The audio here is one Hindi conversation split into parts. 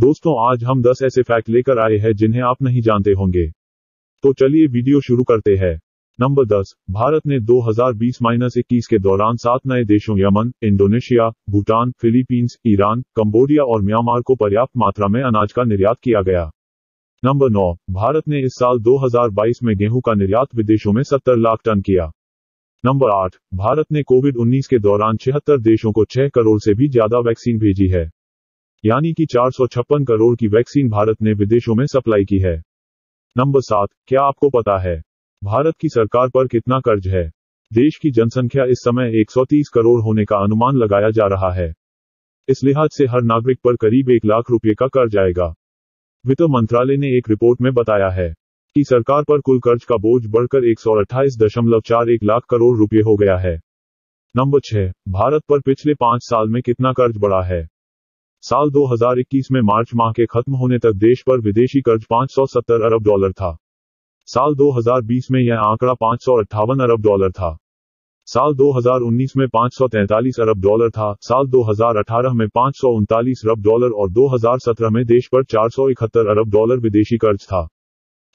दोस्तों आज हम 10 ऐसे फैक्ट लेकर आए हैं जिन्हें आप नहीं जानते होंगे, तो चलिए वीडियो शुरू करते हैं। नंबर 10, भारत ने 2020-21 के दौरान 7 नए देशों Yemen, Indonesia, Bhutan, Philippines, Iran, Cambodia और म्यांमार को पर्याप्त मात्रा में अनाज का निर्यात किया गया। नंबर 9, भारत ने इस साल 2022 में गेहूं का निर्यात विदेशों में 70 लाख टन किया। नंबर 8, भारत ने कोविड-19 के दौरान 76 देशों को 6 करोड़ से भी ज्यादा वैक्सीन भेजी है, यानी कि 456 करोड़ की वैक्सीन भारत ने विदेशों में सप्लाई की है। नंबर 7, क्या आपको पता है भारत की सरकार पर कितना कर्ज है? देश की जनसंख्या इस समय 130 करोड़ होने का अनुमान लगाया जा रहा है। इस लिहाज से हर नागरिक पर करीब 1 लाख रुपए का कर्ज आएगा। वित्त मंत्रालय ने एक रिपोर्ट में बताया है कि सरकार पर कुल कर्ज का बोझ बढ़कर 128.41 लाख करोड़ रुपए हो गया है। नंबर 6, भारत पर पिछले 5 साल में कितना कर्ज बढ़ा है? साल 2021 में मार्च माह के खत्म होने तक देश पर विदेशी कर्ज 570 अरब डॉलर था। साल 2020 में यह आंकड़ा 558 अरब डॉलर था। साल 2019 में 543 अरब डॉलर था। साल 2018 में 539 अरब डॉलर और 2017 में देश पर 471 अरब डॉलर विदेशी कर्ज था।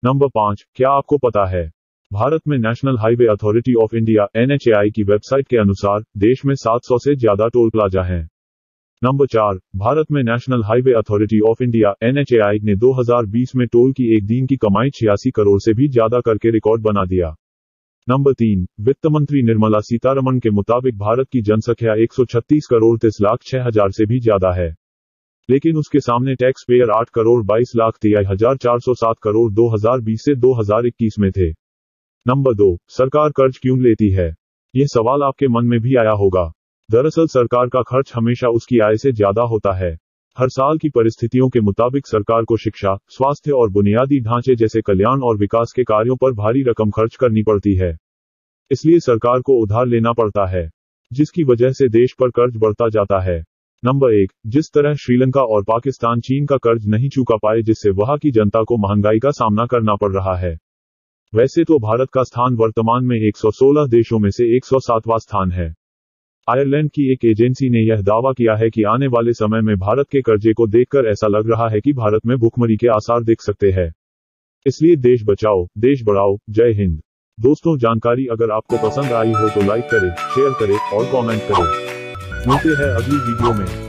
नंबर 5, क्या आपको पता है भारत में national highway authority of India (NHAI) की वेबसाइट के अनुसार देश में 700 से ज्यादा टोल प्लाजा हैं। नंबर 4, भारत में national highway authority of India (NHAI) ने 2020 में टोल की एक दिन की कमाई 86 करोड़ से भी ज्यादा करके रिकॉर्ड बना दिया। नंबर 3, वित्त मंत्री निर्मला सीतारमण के मुताबिक भारत की जनसंख्या 136 करोड़ 30 लाख 6 हजार से भी ज्यादा है, लेकिन उसके सामने टैक्स पेयर 8 करोड़ 22 लाख 23,407 करोड़ 2020 से 2021 में थे। नंबर 2, सरकार कर्ज क्यों लेती है? यह सवाल आपके मन में भी आया होगा। दरअसल सरकार का खर्च हमेशा उसकी आय से ज्यादा होता है। हर साल की परिस्थितियों के मुताबिक सरकार को शिक्षा, स्वास्थ्य और बुनियादी ढांचे जैसे कल्याण और विकास के कार्यों पर भारी रकम खर्च करनी पड़ती है, इसलिए सरकार को उधार लेना पड़ता है, जिसकी वजह से देश पर कर्ज बढ़ता जाता है। नंबर 1, जिस तरह श्रीलंका और पाकिस्तान चीन का कर्ज नहीं चुका पाए, जिससे वहां की जनता को महंगाई का सामना करना पड़ रहा है, वैसे तो भारत का स्थान वर्तमान में 116 देशों में से 107वां स्थान है। आयरलैंड की एक एजेंसी ने यह दावा किया है कि आने वाले समय में भारत के कर्जे को देखकर ऐसा लग रहा है कि भारत में भुखमरी के आसार दिख सकते हैं, इसलिए देश बचाओ देश बढ़ाओ। जय हिंद। दोस्तों जानकारी अगर आपको पसंद आई हो तो लाइक करें, शेयर करें और कमेंट करें। मिलते हैं अगली वीडियो में।